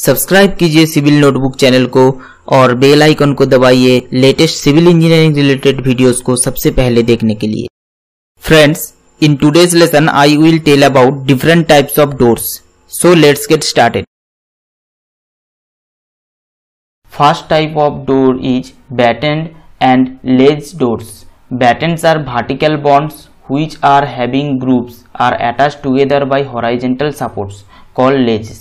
Subscribe कीजिए civil notebook channel को और बेल आइकन को दबाइए latest civil engineering related videos को सबसे पहले देखने के लिए। Friends, in today's lesson I will tell about different types of doors, so let's get started. First type of door is battened and ledged doors. Battens are vertical bonds which are having grooves are attached together by horizontal supports called ledges.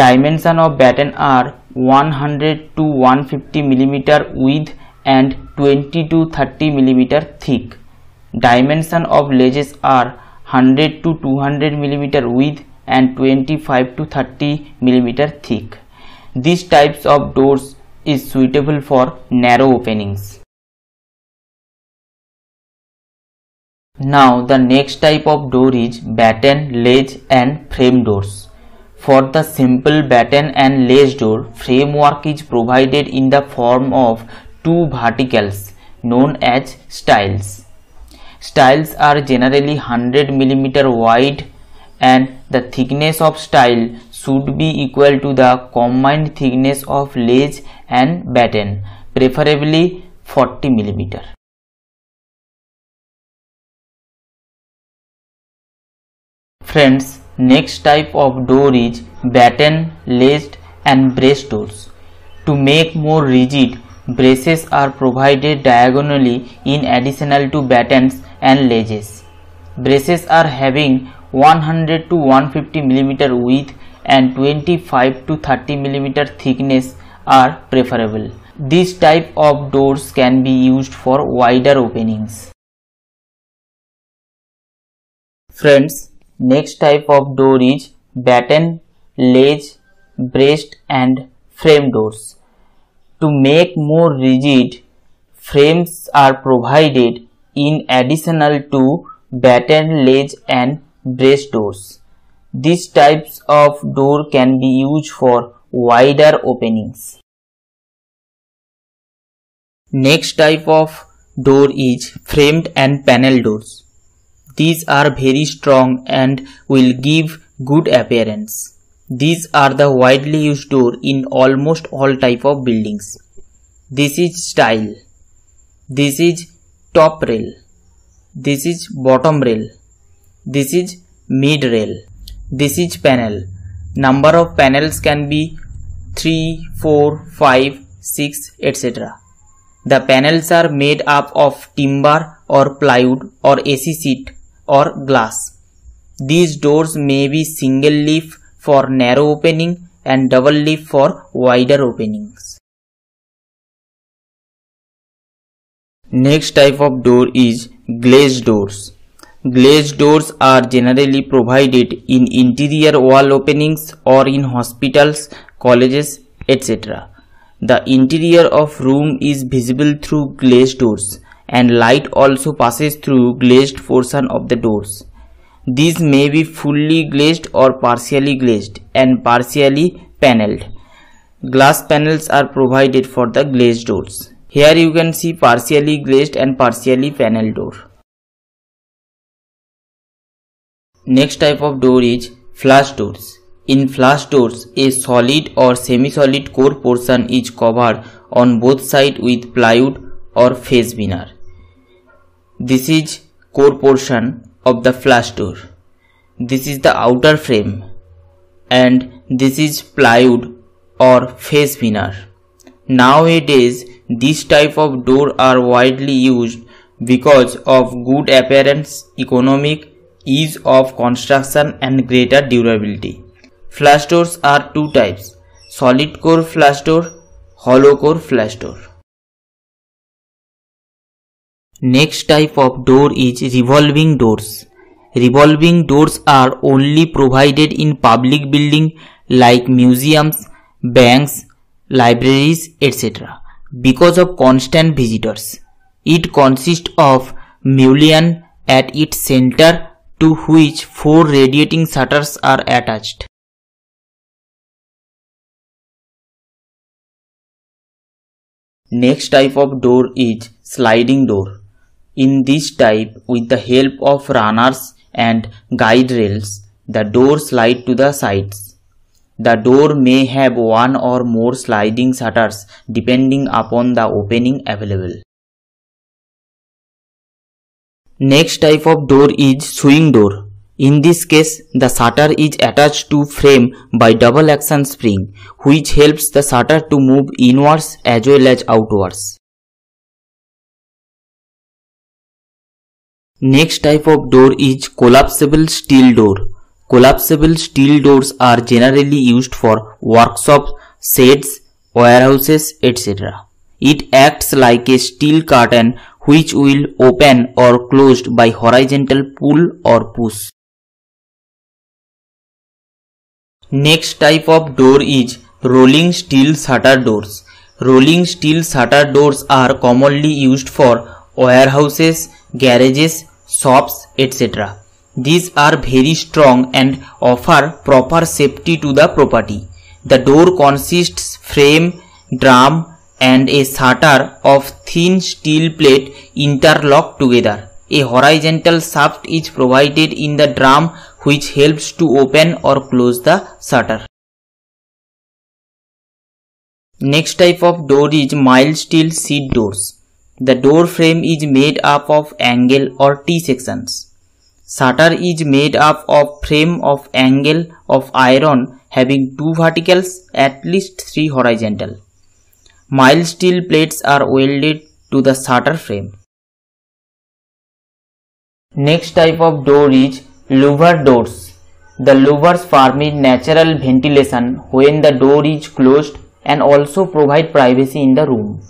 Dimension of batten are 100 to 150 mm width and 20 to 30 mm thick. Dimension of ledges are 100 to 200 mm width and 25 to 30 mm thick. These types of doors is suitable for narrow openings. Now the next type of door is batten, ledge and frame doors. For the simple batten and ledge door, framework is provided in the form of two verticals known as stiles. Stiles are generally 100 mm wide and the thickness of stile should be equal to the combined thickness of ledge and batten, preferably 40 mm. Friends, next type of door is batten, laced and braced doors. To make more rigid, braces are provided diagonally in addition to battens and ledges. Braces are having 100 to 150 mm width and 25 to 30 mm thickness are preferable. This type of doors can be used for wider openings. Friends, next type of door is batten, ledge, braced and frame doors. To make more rigid, frames are provided in additional to batten, ledge and braced doors. These types of door can be used for wider openings. Next type of door is framed and panel doors. These are very strong and will give good appearance. These are the widely used door in almost all type of buildings. This is stile. This is top rail. This is bottom rail. This is mid rail. This is panel. Number of panels can be 3, 4, 5, 6, etc. The panels are made up of timber or plywood or AC sheet or glass. These doors may be single leaf for narrow opening and double leaf for wider openings. Next type of door is glazed doors. Glazed doors are generally provided in interior wall openings or in hospitals, colleges, etc. The interior of room is visible through glazed doors, and light also passes through glazed portion of the doors. These may be fully glazed or partially glazed and partially paneled. Glass panels are provided for the glazed doors. Here you can see partially glazed and partially paneled door. Next type of door is flush doors. In flush doors, a solid or semi-solid core portion is covered on both sides with plywood or face veneer. This is core portion of the flush door. This is the outer frame and this is plywood or face veneer. Nowadays, this type of door are widely used because of good appearance, economic ease of construction and greater durability. Flush doors are two types: solid core flush door, hollow core flush door. Next type of door is revolving doors. Revolving doors are only provided in public building like museums, banks, libraries, etc. because of constant visitors. It consists of mullion at its center to which four radiating shutters are attached. Next type of door is sliding door. In this type, with the help of runners and guide rails, the door slides to the sides. The door may have one or more sliding shutters depending upon the opening available. Next type of door is swing door. In this case, the shutter is attached to frame by double action spring, which helps the shutter to move inwards as well as outwards. Next type of door is collapsible steel door. Collapsible steel doors are generally used for workshops, sheds, warehouses, etc. It acts like a steel curtain which will open or closed by horizontal pull or push. Next type of door is rolling steel shutter doors. Rolling steel shutter doors are commonly used for warehouses, garages, shops, etc. These are very strong and offer proper safety to the property. The door consists frame, drum and a shutter of thin steel plate interlocked together. A horizontal shaft is provided in the drum which helps to open or close the shutter. Next type of door is mild steel seat doors. The door frame is made up of angle or T-sections. Shutter is made up of frame of angle of iron having 2 verticals, at least 3 horizontal. Mild steel plates are welded to the shutter frame. Next type of door is Louver doors. The louvers permit natural ventilation when the door is closed and also provide privacy in the room.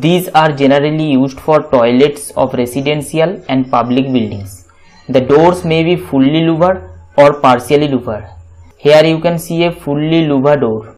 These are generally used for toilets of residential and public buildings. The doors may be fully louvered or partially louvered. Here you can see a fully louvered door.